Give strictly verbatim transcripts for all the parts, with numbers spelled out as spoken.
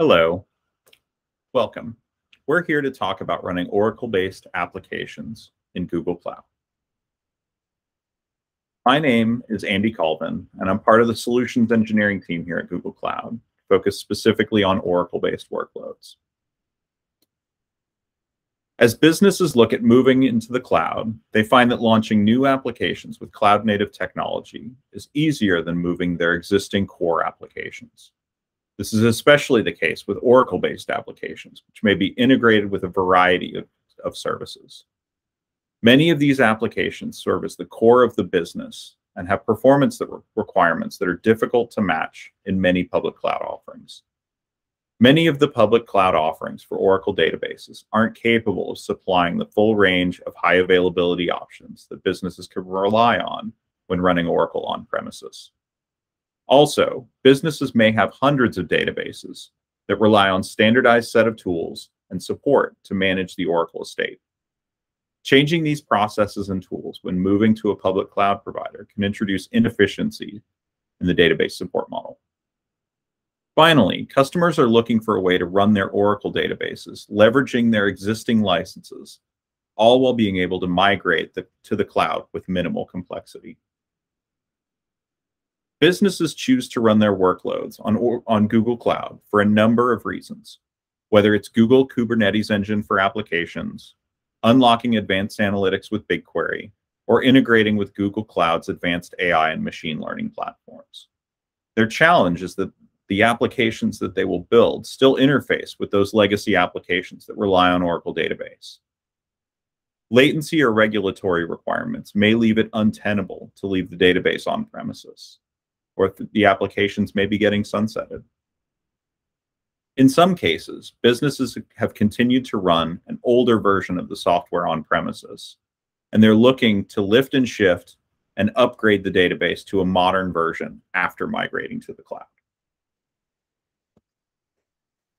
Hello, welcome. We're here to talk about running Oracle-based applications in Google Cloud. My name is Andy Colvin, and I'm part of the solutions engineering team here at Google Cloud, focused specifically on Oracle-based workloads. As businesses look at moving into the cloud, they find that launching new applications with cloud-native technology is easier than moving their existing core applications. This is especially the case with Oracle-based applications, which may be integrated with a variety of, of services. Many of these applications service the core of the business and have performance that re- requirements that are difficult to match in many public cloud offerings. Many of the public cloud offerings for Oracle databases aren't capable of supplying the full range of high availability options that businesses can rely on when running Oracle on-premises. Also, businesses may have hundreds of databases that rely on standardized set of tools and support to manage the Oracle estate. Changing these processes and tools when moving to a public cloud provider can introduce inefficiency in the database support model. Finally, customers are looking for a way to run their Oracle databases, leveraging their existing licenses, all while being able to migrate the, to the cloud with minimal complexity. Businesses choose to run their workloads on, on Google Cloud for a number of reasons, whether it's Google Kubernetes Engine for applications, unlocking advanced analytics with BigQuery, or integrating with Google Cloud's advanced A I and machine learning platforms. Their challenge is that the applications that they will build still interface with those legacy applications that rely on Oracle Database. Latency or regulatory requirements may leave it untenable to leave the database on premises, or the applications may be getting sunsetted. In some cases, businesses have continued to run an older version of the software on premises, and they're looking to lift and shift and upgrade the database to a modern version after migrating to the cloud.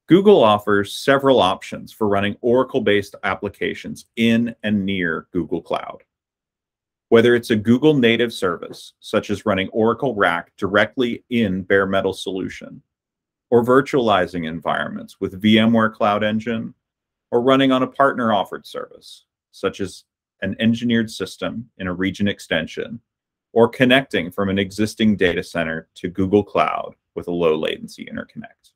Google offers several options for running Oracle-based applications in and near Google Cloud. Whether it's a Google native service, such as running Oracle R A C directly in Bare Metal Solution, or virtualizing environments with VMware Cloud Engine, or running on a partner-offered service, such as an engineered system in a region extension, or connecting from an existing data center to Google Cloud with a low-latency interconnect.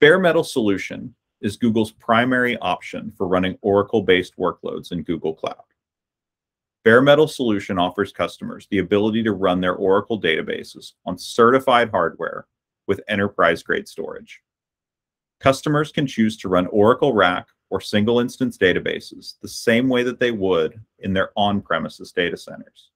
Bare Metal Solution is Google's primary option for running Oracle-based workloads in Google Cloud. Bare Metal Solution offers customers the ability to run their Oracle databases on certified hardware with enterprise-grade storage. Customers can choose to run Oracle R A C or single-instance databases the same way that they would in their on-premises data centers.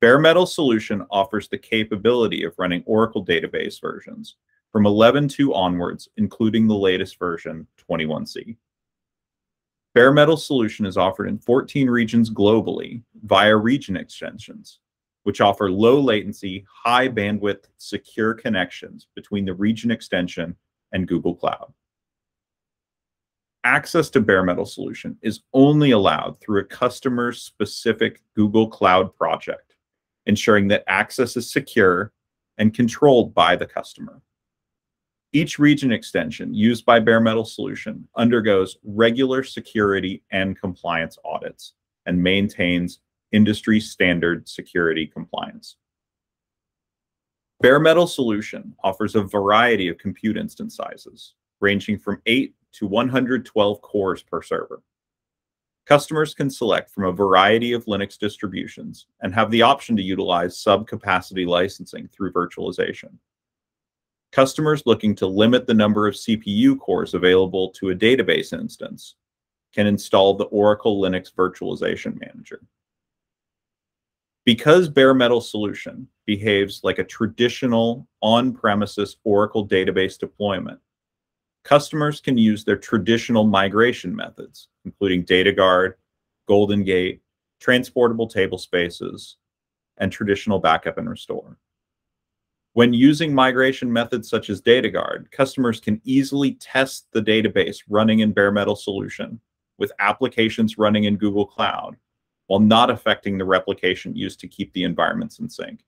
Bare Metal Solution offers the capability of running Oracle database versions from eleven point two onwards, including the latest version, twenty-one C. Bare Metal Solution is offered in fourteen regions globally via region extensions, which offer low latency, high bandwidth, secure connections between the region extension and Google Cloud. Access to Bare Metal Solution is only allowed through a customer-specific Google Cloud project, ensuring that access is secure and controlled by the customer. Each region extension used by Bare Metal Solution undergoes regular security and compliance audits and maintains industry standard security compliance. Bare Metal Solution offers a variety of compute instance sizes, ranging from eight to one hundred twelve cores per server. Customers can select from a variety of Linux distributions and have the option to utilize sub-capacity licensing through virtualization. Customers looking to limit the number of C P U cores available to a database instance can install the Oracle Linux Virtualization Manager. Because Bare Metal Solution behaves like a traditional on-premises Oracle database deployment, customers can use their traditional migration methods, including Data Guard, Golden Gate, transportable table spaces, and traditional backup and restore. When using migration methods such as Data Guard, customers can easily test the database running in Bare Metal Solution with applications running in Google Cloud while not affecting the replication used to keep the environments in sync.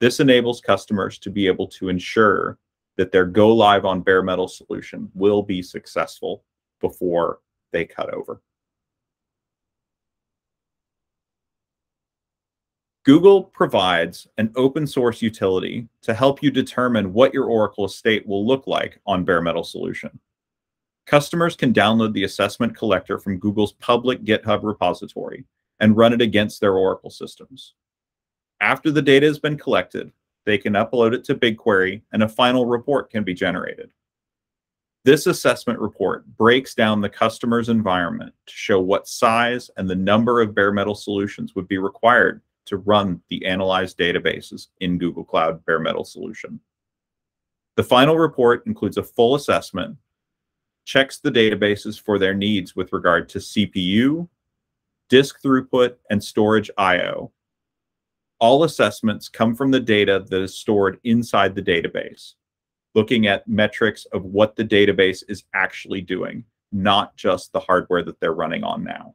This enables customers to be able to ensure that their go live on Bare Metal solution will be successful before they cut over. Google provides an open source utility to help you determine what your Oracle estate will look like on Bare Metal solution. Customers can download the assessment collector from Google's public GitHub repository and run it against their Oracle systems. After the data has been collected, they can upload it to BigQuery and a final report can be generated. This assessment report breaks down the customer's environment to show what size and the number of Bare Metal solutions would be required to run the analyzed databases in Google Cloud Bare Metal Solution. The final report includes a full assessment, checks the databases for their needs with regard to C P U, disk throughput, and storage I O. All assessments come from the data that is stored inside the database, looking at metrics of what the database is actually doing, not just the hardware that they're running on now.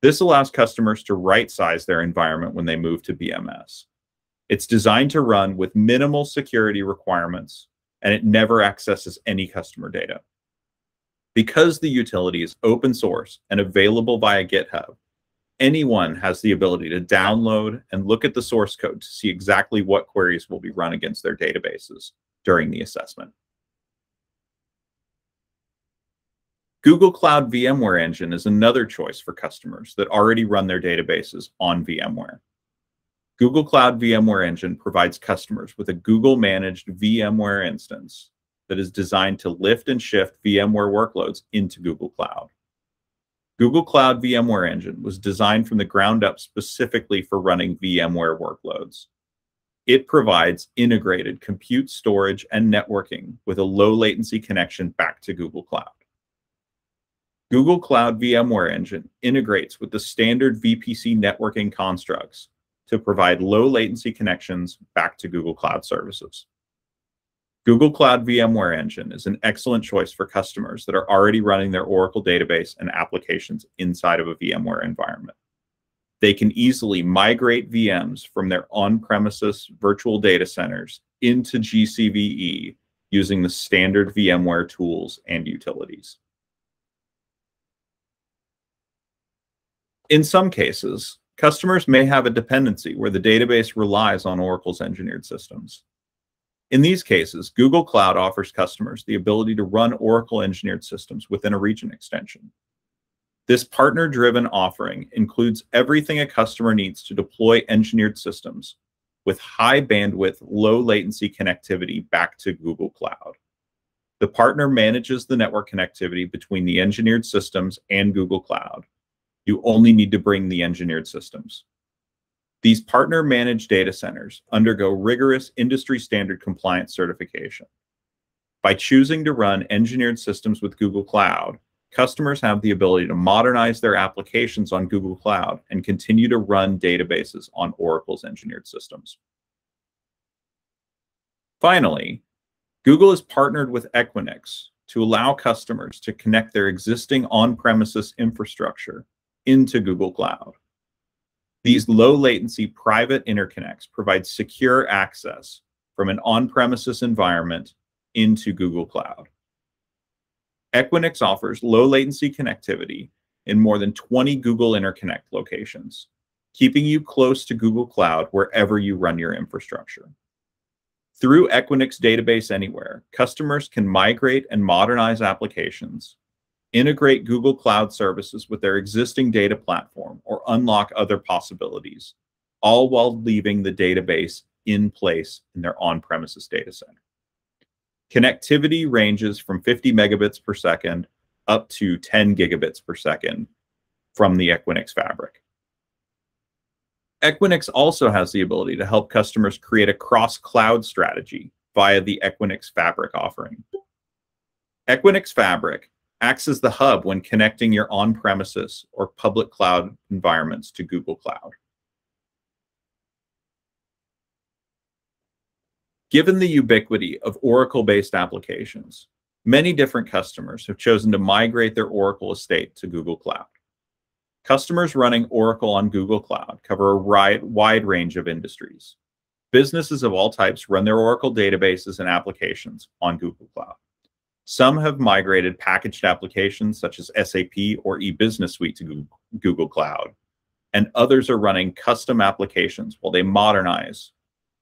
This allows customers to right-size their environment when they move to B M S. It's designed to run with minimal security requirements, and it never accesses any customer data. Because the utility is open source and available via GitHub, anyone has the ability to download and look at the source code to see exactly what queries will be run against their databases during the assessment. Google Cloud VMware Engine is another choice for customers that already run their databases on VMware. Google Cloud VMware Engine provides customers with a Google-managed VMware instance that is designed to lift and shift VMware workloads into Google Cloud. Google Cloud VMware Engine was designed from the ground up specifically for running VMware workloads. It provides integrated compute, storage, and networking with a low-latency connection back to Google Cloud. Google Cloud VMware Engine integrates with the standard V P C networking constructs to provide low latency connections back to Google Cloud services. Google Cloud VMware Engine is an excellent choice for customers that are already running their Oracle database and applications inside of a VMware environment. They can easily migrate V Ms from their on-premises virtual data centers into G C V E using the standard VMware tools and utilities. In some cases, customers may have a dependency where the database relies on Oracle's engineered systems. In these cases, Google Cloud offers customers the ability to run Oracle engineered systems within a region extension. This partner-driven offering includes everything a customer needs to deploy engineered systems with high bandwidth, low latency connectivity back to Google Cloud. The partner manages the network connectivity between the engineered systems and Google Cloud. You only need to bring the engineered systems. These partner-managed data centers undergo rigorous industry-standard compliance certification. By choosing to run engineered systems with Google Cloud, customers have the ability to modernize their applications on Google Cloud and continue to run databases on Oracle's engineered systems. Finally, Google has partnered with Equinix to allow customers to connect their existing on-premises infrastructure into Google Cloud. These low-latency private interconnects provide secure access from an on-premises environment into Google Cloud. Equinix offers low-latency connectivity in more than twenty Google Interconnect locations, keeping you close to Google Cloud wherever you run your infrastructure. Through Equinix Database Anywhere, customers can migrate and modernize applications, integrate Google Cloud services with their existing data platform, or unlock other possibilities, all while leaving the database in place in their on-premises data center. Connectivity ranges from fifty megabits per second up to ten gigabits per second from the Equinix Fabric. Equinix also has the ability to help customers create a cross-cloud strategy via the Equinix Fabric offering. Equinix Fabric acts as the hub when connecting your on-premises or public cloud environments to Google Cloud. Given the ubiquity of Oracle-based applications, many different customers have chosen to migrate their Oracle estate to Google Cloud. Customers running Oracle on Google Cloud cover a wide range of industries. Businesses of all types run their Oracle databases and applications on Google Cloud. Some have migrated packaged applications such as S A P or eBusiness Suite to Google Cloud, and others are running custom applications while they modernize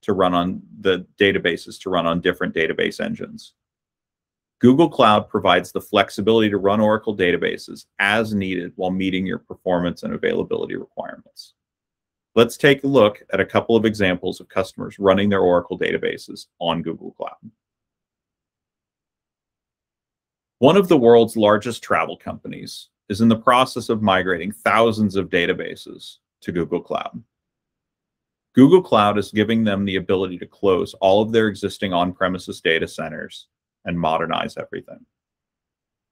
to run on the databases to run on different database engines. Google Cloud provides the flexibility to run Oracle databases as needed while meeting your performance and availability requirements. Let's take a look at a couple of examples of customers running their Oracle databases on Google Cloud. One of the world's largest travel companies is in the process of migrating thousands of databases to Google Cloud. Google Cloud is giving them the ability to close all of their existing on-premises data centers and modernize everything.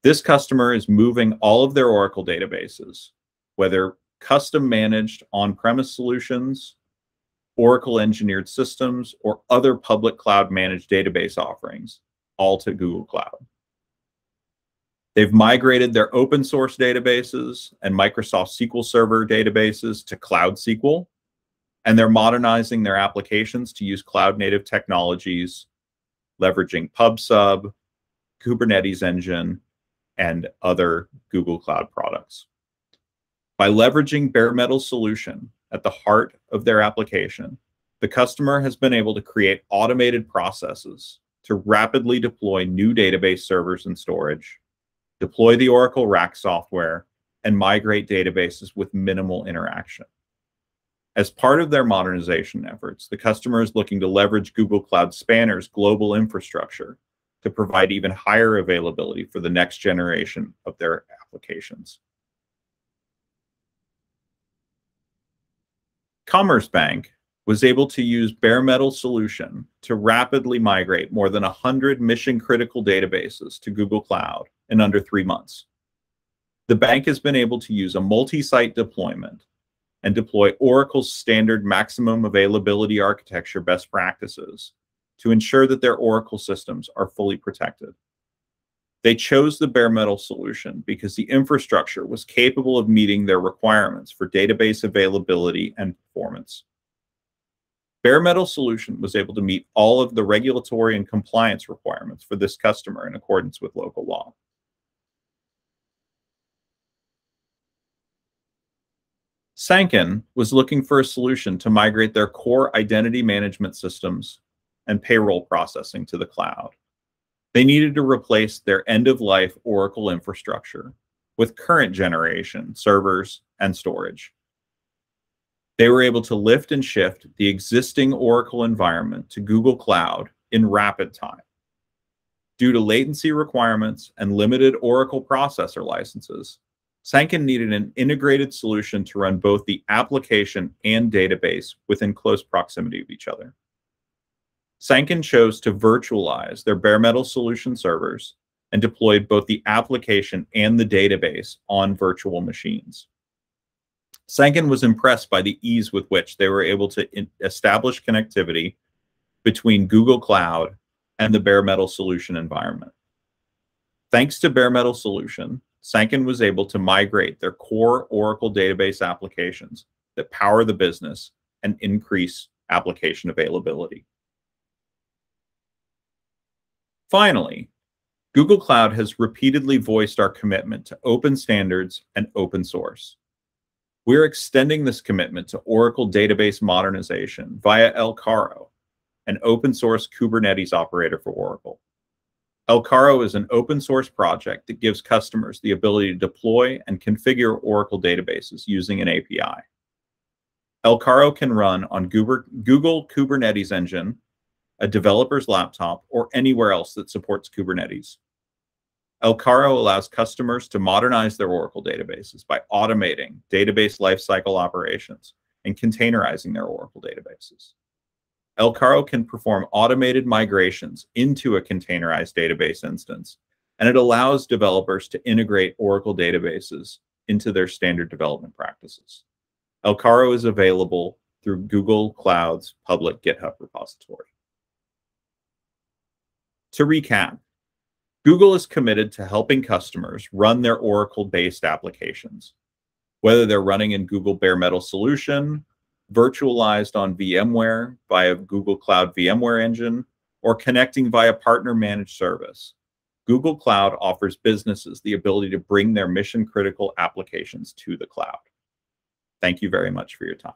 This customer is moving all of their Oracle databases, whether custom managed on-premise solutions, Oracle engineered systems, or other public cloud managed database offerings, all to Google Cloud. They've migrated their open source databases and Microsoft S Q L Server databases to Cloud S Q L, and they're modernizing their applications to use cloud native technologies, leveraging Pub/Sub, Kubernetes Engine, and other Google Cloud products. By leveraging Bare Metal Solution at the heart of their application, the customer has been able to create automated processes to rapidly deploy new database servers and storage, deploy the Oracle R A C software, and migrate databases with minimal interaction. As part of their modernization efforts, the customer is looking to leverage Google Cloud Spanner's global infrastructure to provide even higher availability for the next generation of their applications. Commerce Bank was able to use Bare Metal Solution to rapidly migrate more than one hundred mission-critical databases to Google Cloud in under three months. The bank has been able to use a multi-site deployment and deploy Oracle's standard maximum availability architecture best practices to ensure that their Oracle systems are fully protected. They chose the Bare Metal Solution because the infrastructure was capable of meeting their requirements for database availability and performance. Bare Metal Solution was able to meet all of the regulatory and compliance requirements for this customer in accordance with local law. Sanquin was looking for a solution to migrate their core identity management systems and payroll processing to the cloud. They needed to replace their end-of-life Oracle infrastructure with current generation servers and storage. They were able to lift and shift the existing Oracle environment to Google Cloud in rapid time. Due to latency requirements and limited Oracle processor licenses, Sanquin needed an integrated solution to run both the application and database within close proximity of each other. Sanquin chose to virtualize their Bare Metal Solution servers and deployed both the application and the database on virtual machines. Sanquin was impressed by the ease with which they were able to establish connectivity between Google Cloud and the Bare Metal Solution environment. Thanks to Bare Metal Solution, Sanquin was able to migrate their core Oracle database applications that power the business and increase application availability. Finally, Google Cloud has repeatedly voiced our commitment to open standards and open source. We're extending this commitment to Oracle database modernization via El Carro, an open source Kubernetes operator for Oracle. El Carro is an open source project that gives customers the ability to deploy and configure Oracle databases using an A P I. El Carro can run on Google Kubernetes Engine, a developer's laptop, or anywhere else that supports Kubernetes. El Carro allows customers to modernize their Oracle databases by automating database lifecycle operations and containerizing their Oracle databases. El Carro can perform automated migrations into a containerized database instance, and it allows developers to integrate Oracle databases into their standard development practices. El Carro is available through Google Cloud's public GitHub repository. To recap, Google is committed to helping customers run their Oracle-based applications, whether they're running in Google Bare Metal Solution, virtualized on VMware via Google Cloud VMware Engine, or connecting via partner managed service. Google Cloud offers businesses the ability to bring their mission-critical applications to the cloud. Thank you very much for your time.